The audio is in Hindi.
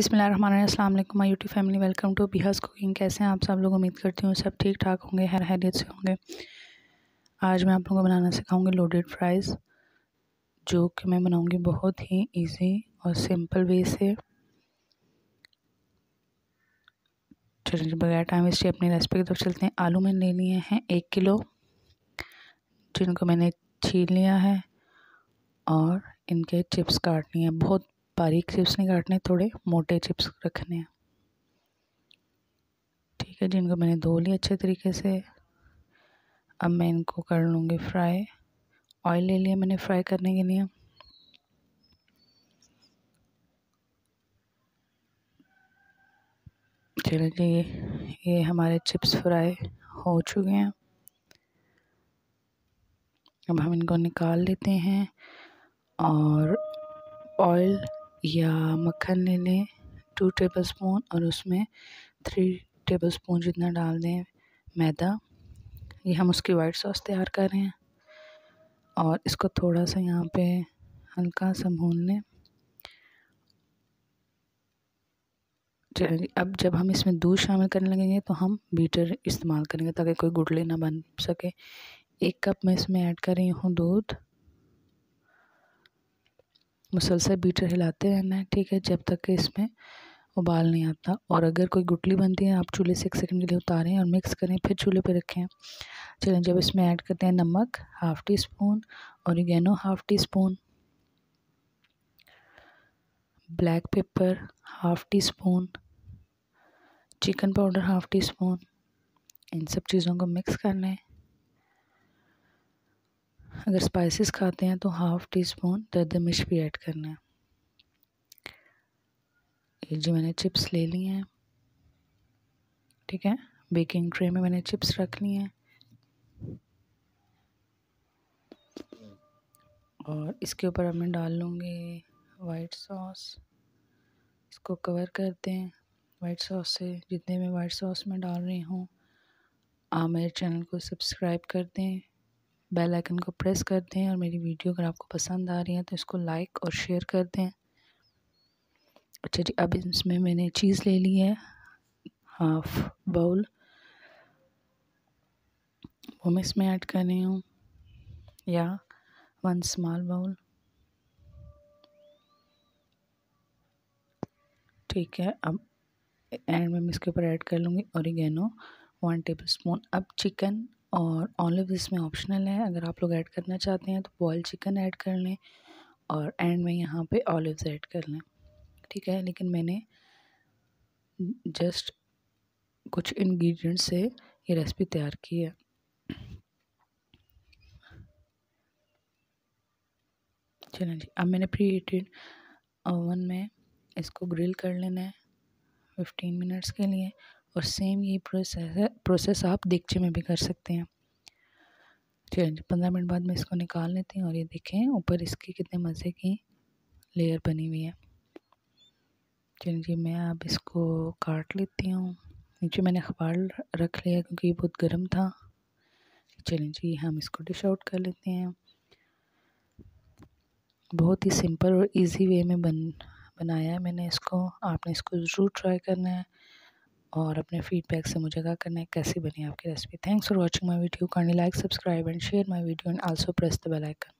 बिस्मिल्लाहिर्रहमानिर्रहीम अस्सलाम वालेकुम my YouTube family, welcome to Abiha's cooking. कैसे हैं आप सब लोग? उम्मीद करती हूँ सब ठीक ठाक होंगे, हर हैरियत से होंगे। आज मैं आप लोगों को बनाना सिखाऊंगी लोडेड फ्राइज़, जो कि मैं बनाऊंगी बहुत ही इजी और सिंपल वे से। चलिए बगैर टाइम वेस्ट किए अपनी रेसिपी की तरफ चलते हैं। आलू मैंने ले लिए हैं 1 किलो, जिनको मैंने छील लिया है और इनके चिप्स काटनी है। बहुत बारीक चिप्स नहीं काटने, थोड़े मोटे चिप्स रखने हैं, ठीक है। जिनको मैंने धो लिया अच्छे तरीके से, अब मैं इनको कर लूँगी फ्राई। ऑयल ले लिया मैंने फ्राई करने के लिए। चलो जी, ये हमारे चिप्स फ्राई हो चुके हैं। अब हम इनको निकाल लेते हैं और ऑयल या मक्खन ले लें 2 टेबलस्पून, और उसमें 3 टेबलस्पून जितना डाल दें मैदा। ये हम उसकी वाइट सॉस तैयार कर रहे हैं और इसको थोड़ा सा यहाँ पे हल्का सा भून लें। चलिए, अब जब हम इसमें दूध शामिल करने लगेंगे तो हम बीटर इस्तेमाल करेंगे ताकि कोई गुठली ना बन सके। 1 कप मैं इसमें ऐड कर रही हूँ दूध। मुसलसल बीटर हिलाते रहना है, ठीक है, जब तक कि इसमें उबाल नहीं आता। और अगर कोई गुठली बनती है, आप चूल्हे से 1 सेकंड के लिए उतारें और मिक्स करें, फिर चूल्हे पे रखें। चलें, जब इसमें ऐड करते हैं नमक 1/2 teaspoon, oregano 1/2 teaspoon, black pepper 1/2 teaspoon, chicken powder 1/2 teaspoon. इन सब चीज़ों को मिक्स कर लें। अगर स्पाइसेस खाते हैं तो 1/2 टीस्पून दर्द मिर्च भी ऐड करना है। ये जी मैंने चिप्स ले लिए हैं, ठीक है। बेकिंग ट्रे में मैंने चिप्स रख लिए हैं और इसके ऊपर अब मैं डाल लूँगी वाइट सॉस। इसको कवर करते हैं वाइट सॉस से। जितने मैं वाइट सॉस में डाल रही हूँ, आप मेरे चैनल को सब्सक्राइब कर दें, बेल आइकन को प्रेस कर दें, और मेरी वीडियो अगर आपको पसंद आ रही है तो इसको लाइक और शेयर कर दें। अच्छा जी, अब इसमें मैंने चीज़ ले ली है 1/2 बाउल, वो मैं इसमें ऐड कर रही हूँ, या 1 स्मॉल बाउल, ठीक है। अब एंड में मैं इसके ऊपर ऐड कर लूँगी ओरिगेनो 1 टेबलस्पून। अब चिकन और ऑलिव इसमें ऑप्शनल है, अगर आप लोग ऐड करना चाहते हैं तो बॉयल चिकन ऐड कर लें और एंड में यहाँ पे ऑलिव्स ऐड कर लें, ठीक है। लेकिन मैंने जस्ट कुछ इंग्रेडिएंट्स से ये रेसिपी तैयार की है। चलें जी, अब मैंने प्री हीटेड ओवन में इसको ग्रिल कर लेना है 15 मिनट्स के लिए, और सेम ये प्रोसेस आप देगचे में भी कर सकते हैं। चलिए 15 मिनट बाद मैं इसको निकाल लेती हूँ, और ये देखें ऊपर इसकी कितने मज़े की लेयर बनी हुई है। चलिए जी, मैं अब इसको काट लेती हूँ। नीचे मैंने अखबार रख लिया क्योंकि ये बहुत गर्म था। चलिए जी, हम इसको डिश आउट कर लेते हैं। बहुत ही सिंपल और इजी वे में बनाया है मैंने इसको। आपने इसको ज़रूर ट्राई करना है और अपने फीडबैक से मुझे आगाह करना है कैसी बनी आपकी recipe. Thanks for watching my video. Kindly like, subscribe and share my video, and also press the bell icon.